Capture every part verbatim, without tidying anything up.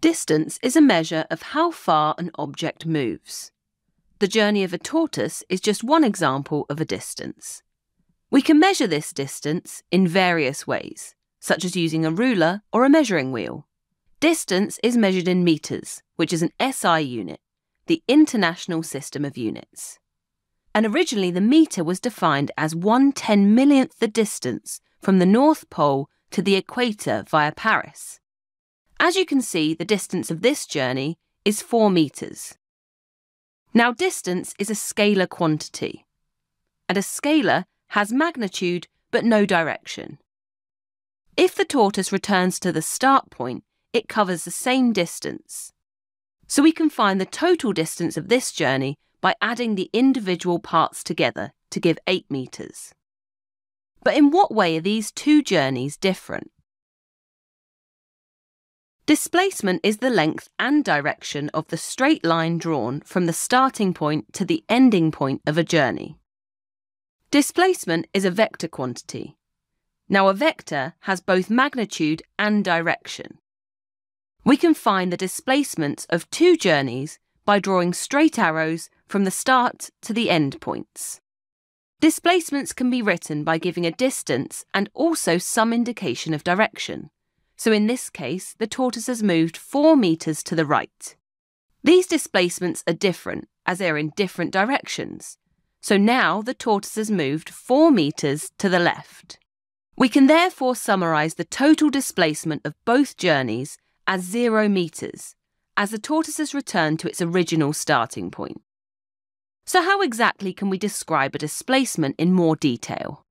Distance is a measure of how far an object moves. The journey of a tortoise is just one example of a distance. We can measure this distance in various ways, such as using a ruler or a measuring wheel. Distance is measured in metres, which is an S I unit, the International System of Units. And originally the metre was defined as one ten millionth the distance from the North Pole to the equator via Paris. As you can see, the distance of this journey is four metres. Now distance is a scalar quantity, and a scalar has magnitude but no direction. If the tortoise returns to the start point, it covers the same distance. So we can find the total distance of this journey by adding the individual parts together to give eight metres. But in what way are these two journeys different? Displacement is the length and direction of the straight line drawn from the starting point to the ending point of a journey. Displacement is a vector quantity. Now a vector has both magnitude and direction. We can find the displacements of two journeys by drawing straight arrows from the start to the end points. Displacements can be written by giving a distance and also some indication of direction. So in this case, the tortoise has moved four metres to the right. These displacements are different as they are in different directions. So now the tortoise has moved four metres to the left. We can therefore summarise the total displacement of both journeys as zero metres, as the tortoise has returned to its original starting point. So how exactly can we describe a displacement in more detail?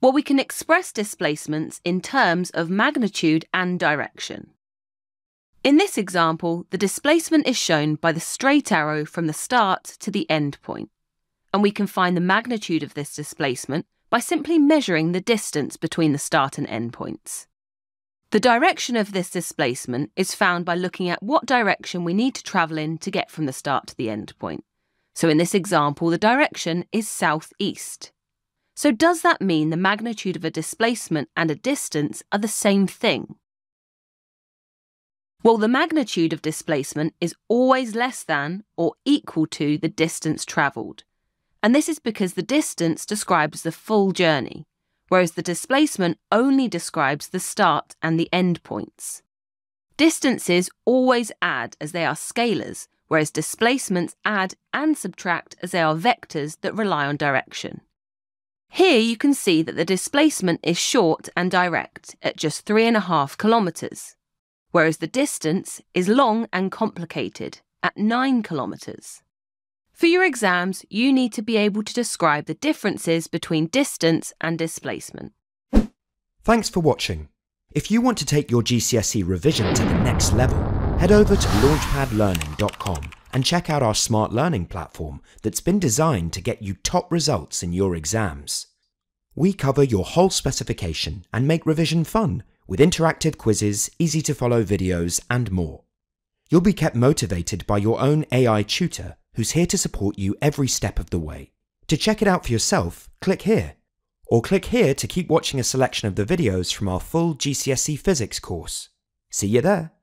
Well, we can express displacements in terms of magnitude and direction. In this example, the displacement is shown by the straight arrow from the start to the end point, and we can find the magnitude of this displacement by simply measuring the distance between the start and end points. The direction of this displacement is found by looking at what direction we need to travel in to get from the start to the end point. So in this example, the direction is southeast. So does that mean the magnitude of a displacement and a distance are the same thing? Well, the magnitude of displacement is always less than or equal to the distance travelled. And this is because the distance describes the full journey, whereas the displacement only describes the start and the end points. Distances always add as they are scalars, whereas displacements add and subtract as they are vectors that rely on direction. Here you can see that the displacement is short and direct at just three and a half kilometres, whereas the distance is long and complicated at nine kilometres. For your exams, you need to be able to describe the differences between distance and displacement. Thanks for watching. If you want to take your G C S E revision to the next level, head over to launchpad learning dot com and check out our smart learning platform that's been designed to get you top results in your exams. We cover your whole specification and make revision fun with interactive quizzes, easy-to-follow videos, and more. You'll be kept motivated by your own A I tutor, who's here to support you every step of the way. To check it out for yourself, click here. Or click here to keep watching a selection of the videos from our full G C S E Physics course. See you there!